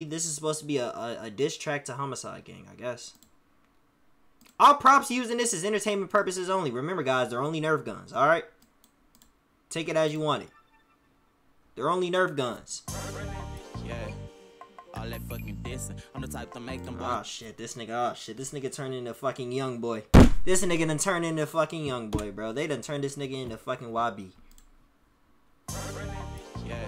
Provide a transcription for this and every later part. This is supposed to be a diss track to Homixide Gang, I guess. All props used in this is entertainment purposes only. Remember, guys, they're only Nerf guns, alright? Take it as you want it. They're only Nerf guns. Yeah. All that fucking dissing. I'm the type to make them. Oh shit, this nigga turned into fucking young boy. This nigga done turned into fucking young boy, bro. They done turned this nigga into fucking YB. Yeah.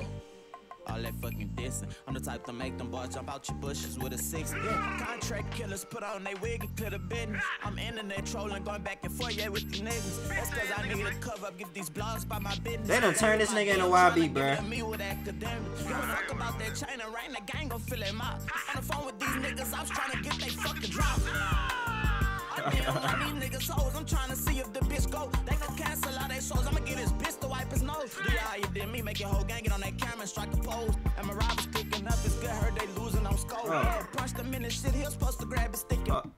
All that fucking dissing. I'm the type to make them boys jump out your bushes with a six. Contract killers put on their wig and clear the business. I'm internet trolling, going back and forth, yeah, with these niggas. That's cause I need a cover up, give these blogs by my business. They done turn this nigga into YB, bruh. Me with academics. You wanna talk about that China, right? And the gang gon' fill him out. On the phone with these niggas, I was trying to get they fucking drop. I need niggas hoes. I'm trying to see if the bitch go. They gon' cancel all their shows. I'ma get his bitch to wipe his nose. Do y'all you did me, make your whole gang get on that camera and strike a pose. And my rival's picking up, it's good, heard they losing, I'm scolding. Punch the minute shit, he was supposed to grab his stick. Bro, I like,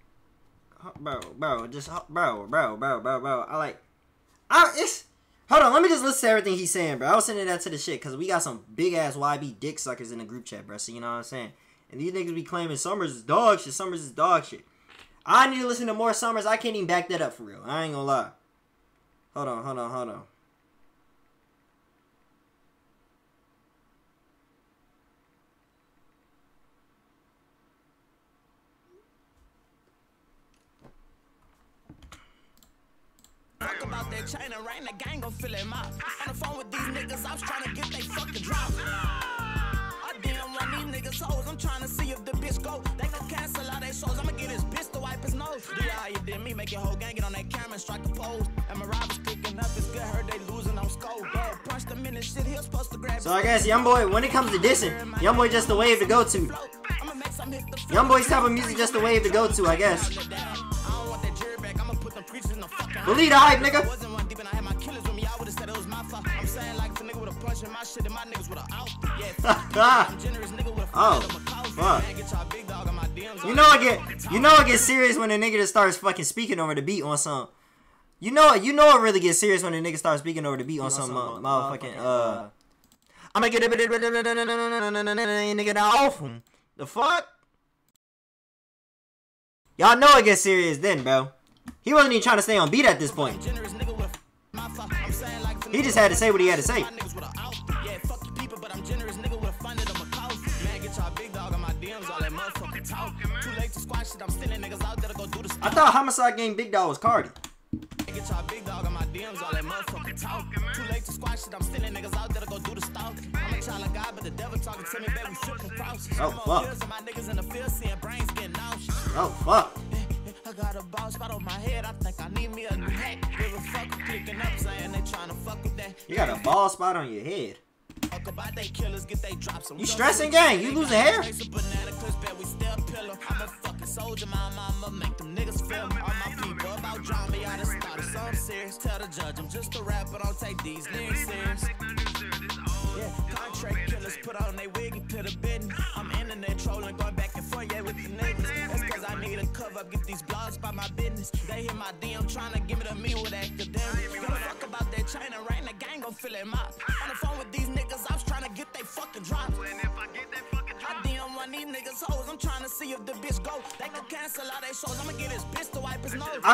hold on, let me just listen to everything he's saying, bro. I was sending that to the shit, cause we got some big ass YB dick suckers in the group chat, bro, so you know what I'm saying? And these niggas be claiming Summrs is dog shit, Summrs is dog shit. I need to listen to more Summrs. I can't even back that up for real. I ain't gonna lie. Hold on. Talk about that China, right? And the gang gon' fill him out. On the phone with these niggas, I was trying to get they fucking drop. I damn want these niggas hoes. I'm trying to see if the bitch go. They gon' cancel all their shows. I'ma get his bitch to wipe his nose. Do y'all you did me, make your whole gang get on that camera and strike a pose. And my rival's picking up, it's good, heard they losing, I'm scold. Punch the minute shit, he was supposed to grab. So I guess young boy, when it comes to dissing, young boy just the wave to go to. Young boy's type of music just the wave to go to, I guess. Believe the hype, nigga. Wasn't one deep and I had my killers with me. I would've said it was my fault. I'm saying like some nigga with a punch in my shit and my niggas with a out. Yeah, I'm generous nigga with a fuck. You know it get serious when a nigga just starts fucking speaking over the beat on some. You know it really gets serious when a nigga starts speaking over the beat on some motherfucking I'ma get a bit nigga off him. The fuck? Y'all know it gets serious then, bro. He wasn't even trying to stay on beat at this point. He just had to say what he had to say. I thought Homixide Gang Big Dog was Cardi. Get y'all big dog on my DMs, all that motherfucking talk. Too late to squash it, I'm stealing niggas out that'll go do the stalk. I'm a child of God, but the devil talking to me, baby, we shook and crouch. Oh fuck. I got a ball spot on my head, I think I need me a new hat. Give a fuck, clicking up, saying they trying to fuck with that. You got a ball spot on your head. You stressing, gang? You losing hair? I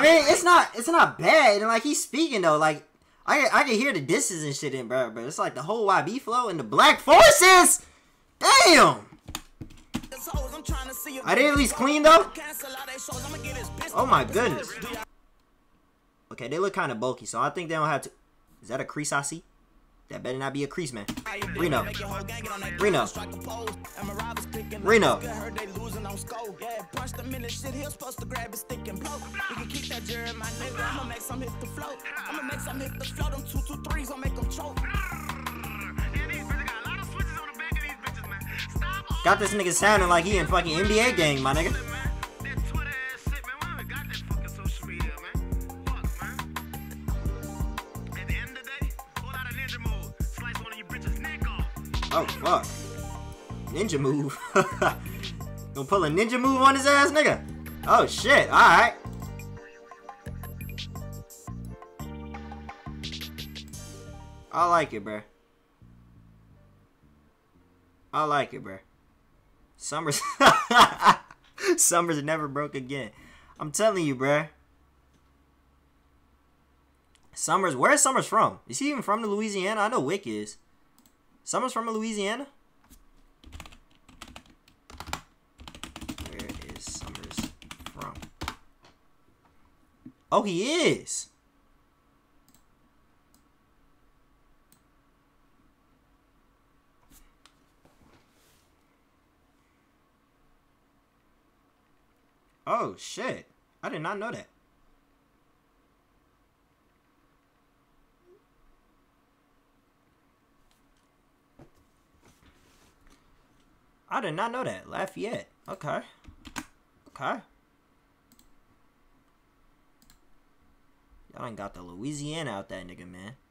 mean, it's not bad, and like he's speaking though, like I can hear the disses and shit in, bro, but it's like the whole YB flow and the Black Forces. Damn. I did at least clean though. Oh my goodness. Okay, they look kind of bulky, so I think they don't have to. Is that a crease I see? That better not be a crease, man. Reno. Got this nigga sounding like he in fucking NBA gang, my nigga. Oh fuck. Ninja move. Gonna pull a ninja move on his ass, nigga. Oh shit, alright. I like it, bruh. Summrs. Summrs never broke again. I'm telling you, bruh. Summrs, where is Summrs from? Is he even from Louisiana? I know Wick is. Summrs from Louisiana? Where is Summrs from? Oh, he is. Oh, shit. I did not know that. I did not know that. Lafayette. Okay. Okay. Y'all ain't got the Louisiana out that nigga, man.